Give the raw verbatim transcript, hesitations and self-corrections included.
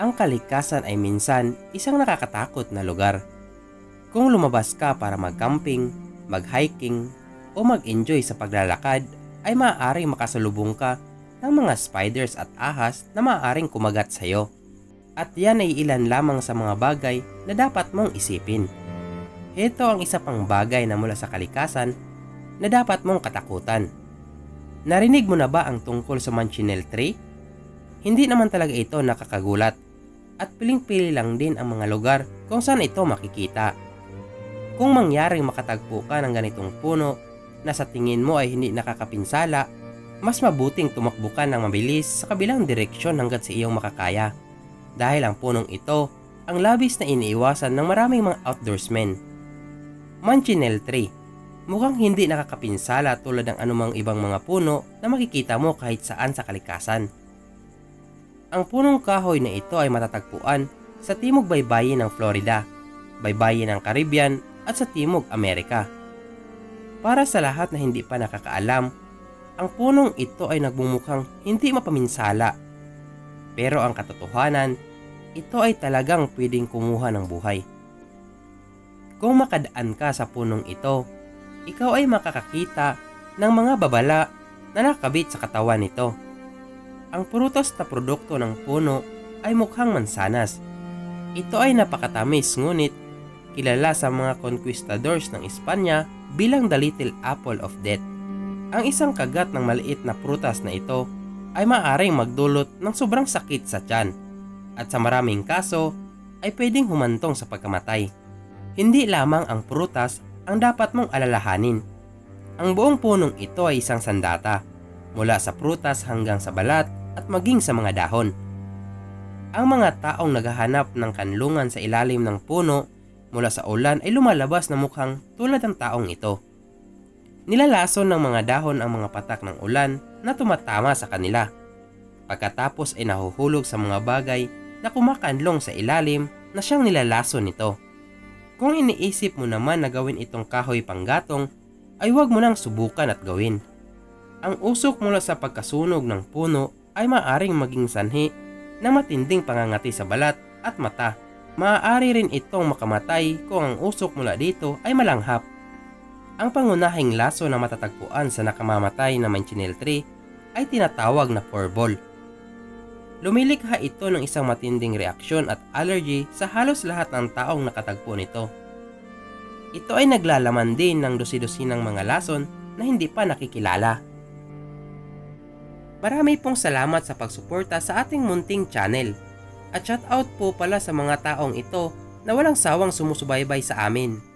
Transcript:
ang kalikasan ay minsan isang nakakatakot na lugar. Kung lumabas ka para mag-camping, mag-hiking, o mag-enjoy sa paglalakad, ay maaaring makasalubong ka ng mga spiders at ahas na maaaring kumagat sa'yo. At yan ay ilan lamang sa mga bagay na dapat mong isipin. Ito ang isa pang bagay na mula sa kalikasan na dapat mong katakutan. Narinig mo na ba ang tungkol sa Manchineel Tree? Hindi naman talaga ito nakakagulat at piling-pili lang din ang mga lugar kung saan ito makikita. Kung mangyaring makatagpo ka ng ganitong puno na sa tingin mo ay hindi nakakapinsala, mas mabuting tumakbo ka ng mabilis sa kabilang direksyon hanggat sa iyong makakaya. Dahil ang punong ito ang labis na iniiwasan ng maraming mga outdoorsmen. Manchineel Tree, mukhang hindi nakakapinsala tulad ng anumang ibang mga puno na makikita mo kahit saan sa kalikasan. Ang punong kahoy na ito ay matatagpuan sa timog baybayin ng Florida, baybayin ng Caribbean at sa timog Amerika. Para sa lahat na hindi pa nakakaalam, ang punong ito ay nagbumukhang hindi mapaminsala. Pero ang katotohanan, ito ay talagang pwedeng kumuha ng buhay. Kung makadaan ka sa punong ito, ikaw ay makakakita ng mga babala na nakakabit sa katawan nito. Ang prutas na produkto ng puno ay mukhang mansanas. Ito ay napakatamis ngunit kilala sa mga conquistadors ng Espanya bilang the little apple of death. Ang isang kagat ng maliit na prutas na ito ay maaaring magdulot ng sobrang sakit sa tiyan at sa maraming kaso ay pwedeng humantong sa pagkamatay. Hindi lamang ang prutas ang dapat mong alalahanin. Ang buong punong ito ay isang sandata mula sa prutas hanggang sa balat at maging sa mga dahon. Ang mga taong naghahanap ng kanlungan sa ilalim ng puno mula sa ulan ay lumalabas na mukhang tulad ng taong ito. Nilalason ng mga dahon ang mga patak ng ulan na tumatama sa kanila. Pagkatapos ay nahuhulog sa mga bagay na kumakanlong sa ilalim na siyang nilalason nito. Kung iniisip mo naman na gawin itong kahoy panggatong, ay huwag mo nang subukan at gawin. Ang usok mula sa pagkasunog ng puno ay maaring maging sanhi ng matinding pangangati sa balat at mata. Maaari rin itong makamatay kung ang usok mula dito ay malanghap. Ang pangunahing laso na matatagpuan sa nakamamatay na Manchineel Tree ay tinatawag na furball. Lumilikha ito ng isang matinding reaksyon at allergy sa halos lahat ng taong nakatagpo nito. Ito ay naglalaman din ng dosi-dosinang mga lason na hindi pa nakikilala. Marami pong salamat sa pagsuporta sa ating munting channel. At shoutout po pala sa mga taong ito na walang sawang sumusubaybay sa amin.